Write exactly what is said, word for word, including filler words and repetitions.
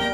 two.